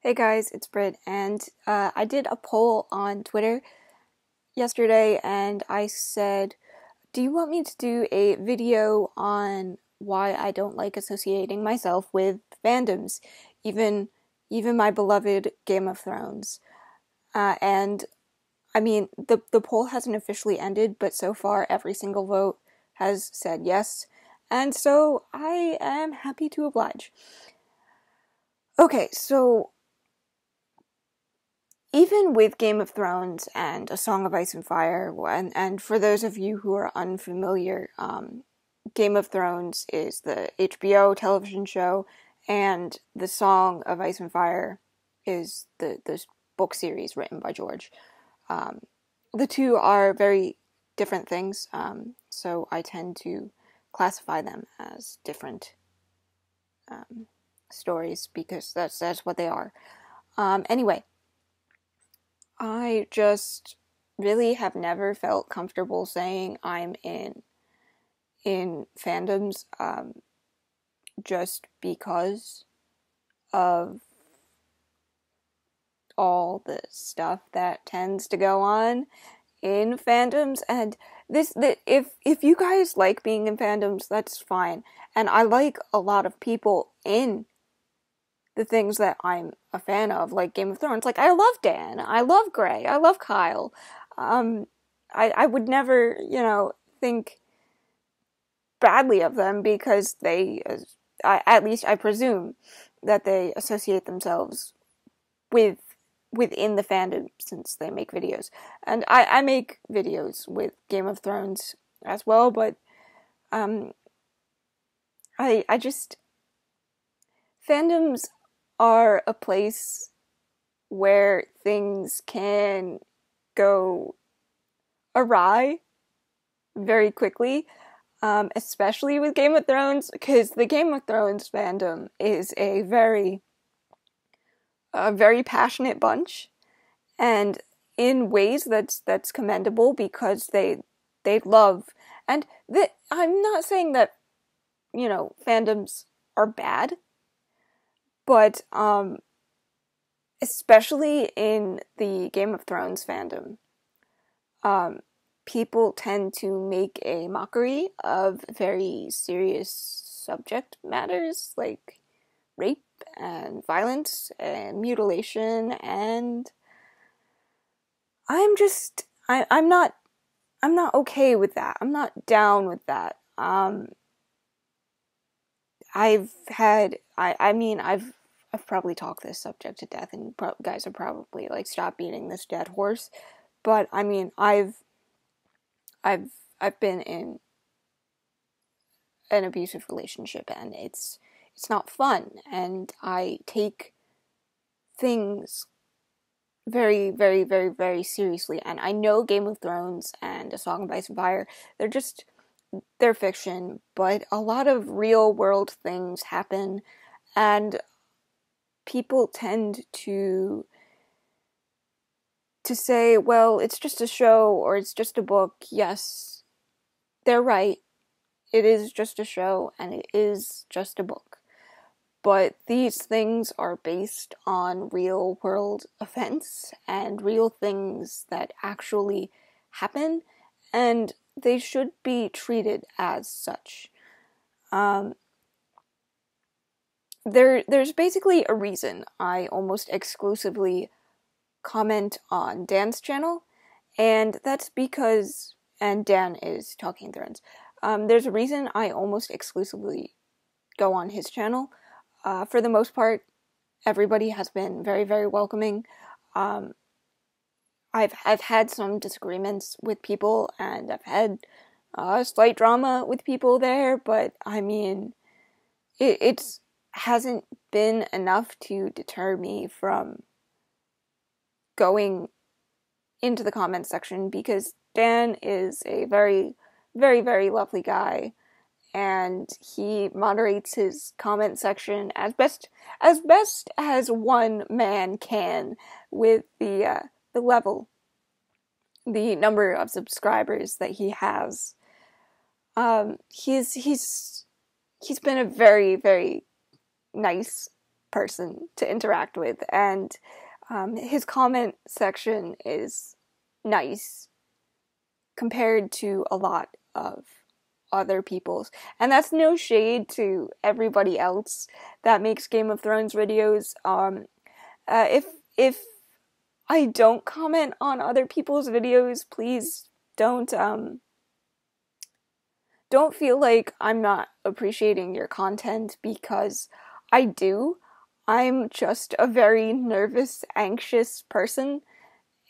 Hey guys, it's Britt, and I did a poll on Twitter yesterday, and I said, do you want me to do a video on why I don't like associating myself with fandoms, even my beloved Game of Thrones? And I mean, the poll hasn't officially ended, but so far every single vote has said yes, and so I am happy to oblige. Okay, so even with Game of Thrones and A Song of Ice and Fire, and for those of you who are unfamiliar, Game of Thrones is the HBO television show, and The Song of Ice and Fire is the book series written by George. The two are very different things, so I tend to classify them as different stories, because that's what they are. Anyway, I just really have never felt comfortable saying I'm in fandoms, just because of all the stuff that tends to go on in fandoms. And if you guys like being in fandoms, that's fine. And I like a lot of people in the things that I'm a fan of, like Game of Thrones. Like, I love Dan, I love Gray, I love Kyle. I would never, you know, think badly of them because they, at least I presume, that they associate themselves within the fandom since they make videos. And I make videos with Game of Thrones as well, but I just... fandoms are a place where things can go awry very quickly, especially with Game of Thrones, because the Game of Thrones fandom is a very passionate bunch, and in ways that's commendable, because they love, and I'm not saying that, you know, fandoms are bad, but especially in the Game of Thrones fandom, people tend to make a mockery of very serious subject matters like rape and violence and mutilation, and I'm not okay with that. I'm not down with that. I've probably talked this subject to death, and you guys are probably like, stop beating this dead horse, but I mean, I've been in an abusive relationship, and it's not fun, and I take things very, very, very, very seriously, and I know Game of Thrones and A Song of Ice and Fire, they're fiction, but a lot of real world things happen, and people tend to say, well, it's just a show, or it's just a book. Yes, they're right. It is just a show, and it is just a book. But these things are based on real world events and real things that actually happen, and they should be treated as such. There's basically a reason I almost exclusively comment on Dan's channel, and that's because, and Dan is Talking Thrones, there's a reason I almost exclusively go on his channel. For the most part, everybody has been very, very welcoming. I've had some disagreements with people, and I've had slight drama with people there, but I mean, it hasn't been enough to deter me from going into the comments section, because Dan is a very, very, very lovely guy, and he moderates his comment section as best as one man can with the number of subscribers that he has. He's been a very, very nice person to interact with, and his comment section is nice compared to a lot of other people's. And that's no shade to everybody else that makes Game of Thrones videos. If I don't comment on other people's videos, please don't feel like I'm not appreciating your content, because I do. I'm just a very nervous, anxious person,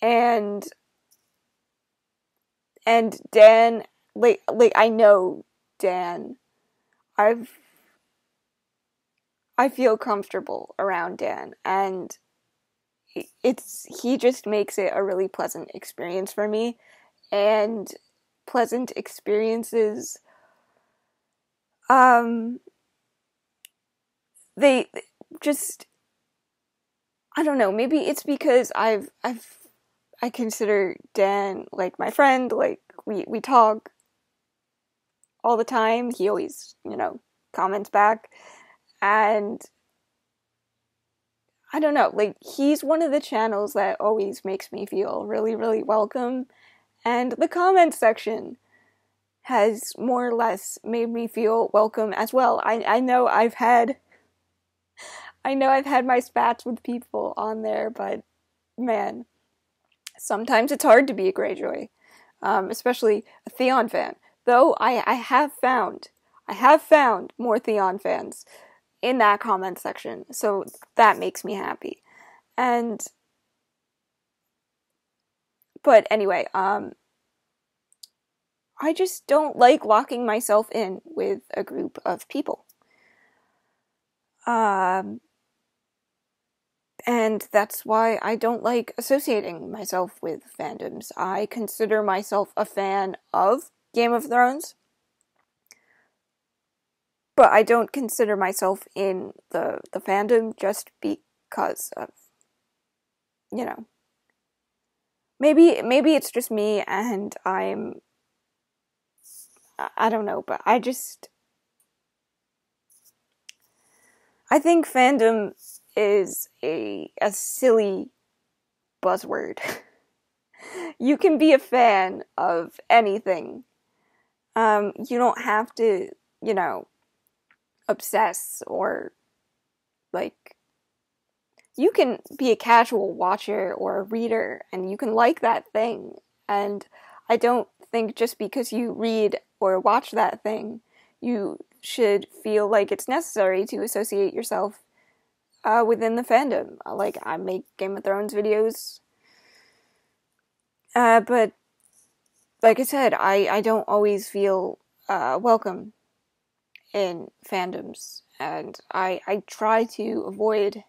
and Dan, like I know Dan. I feel comfortable around Dan, and he just makes it a really pleasant experience for me, and pleasant experiences they just, I don't know, maybe it's because I consider Dan like my friend, like we talk all the time. He always, you know, comments back, and I don't know, like he's one of the channels that always makes me feel really, really welcome, and the comment section has more or less made me feel welcome as well. I know I've had my spats with people on there, but man, sometimes it's hard to be a Greyjoy, especially a Theon fan. Though I have found more Theon fans in that comment section, so that makes me happy. But anyway, I just don't like locking myself in with a group of people. And that's why I don't like associating myself with fandoms. I consider myself a fan of Game of Thrones, but I don't consider myself in the fandom just because of, you know, maybe it's just me, and I don't know, but I think fandom is a silly buzzword. You can be a fan of anything. You don't have to, you know, obsess, or like, you can be a casual watcher or a reader, and you can like that thing. And I don't think just because you read or watch that thing, you should feel like it's necessary to associate yourself within the fandom. Like, I make Game of Thrones videos, but like I said, I don't always feel welcome in fandoms, and I try to avoid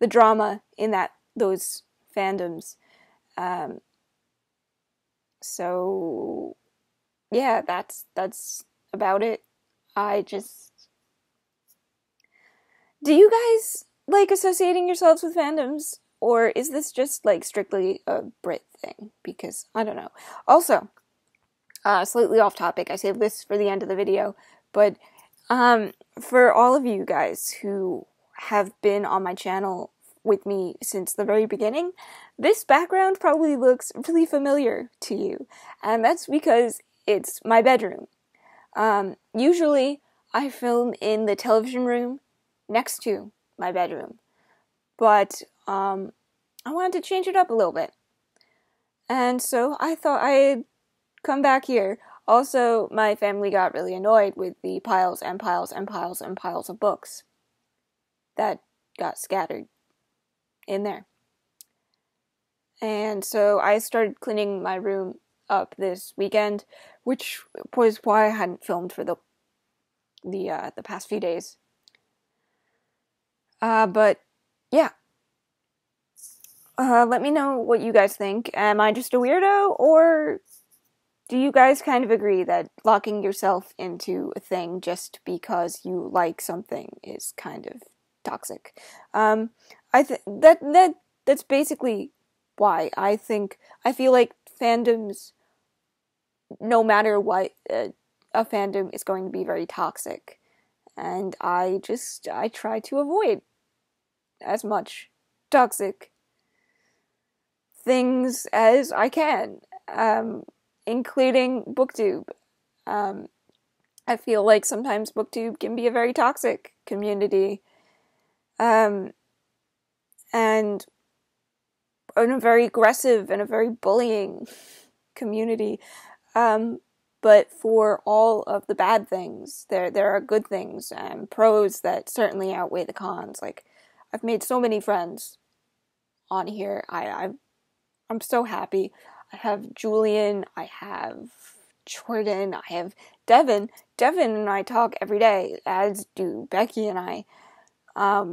the drama in those fandoms. So yeah, that's about it. Do you guys like associating yourselves with fandoms, or is this just like strictly a Brit thing? Because I don't know. Also, slightly off topic, I saved this for the end of the video, but for all of you guys who have been on my channel with me since the very beginning, this background probably looks really familiar to you, and that's because it's my bedroom. Usually I film in the television room next to my bedroom, but I wanted to change it up a little bit, and so I thought I'd come back here. Also, my family got really annoyed with the piles and piles and piles and piles of books that got scattered in there, and so I started cleaning my room up this weekend, which was why I hadn't filmed for the past few days. But yeah, let me know what you guys think. Am I just a weirdo, or do you guys kind of agree that locking yourself into a thing just because you like something is kind of toxic? That's basically why I feel like fandoms, no matter what, a fandom is going to be very toxic, and I try to avoid as much toxic things as I can, including BookTube. I feel like sometimes BookTube can be a very toxic community, and a very aggressive and a very bullying community. But for all of the bad things, there are good things and pros that certainly outweigh the cons. Like, I've made so many friends on here. I'm so happy. I have Julian, I have Jordan, I have Devin. Devin and I talk every day, as do Becky and I. I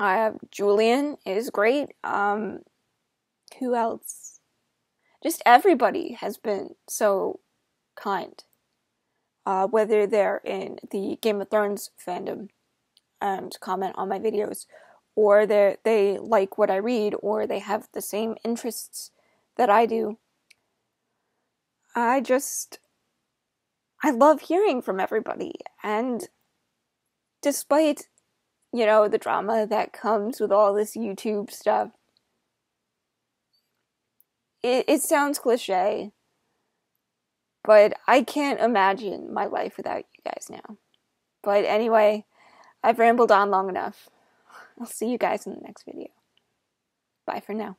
have Julian is great. Who else? Just everybody has been so kind, whether they're in the Game of Thrones fandom and comment on my videos, or they like what I read, or they have the same interests that I do. I love hearing from everybody, and despite, you know, the drama that comes with all this YouTube stuff, it sounds cliche, but I can't imagine my life without you guys now. But anyway, I've rambled on long enough. I'll see you guys in the next video. Bye for now.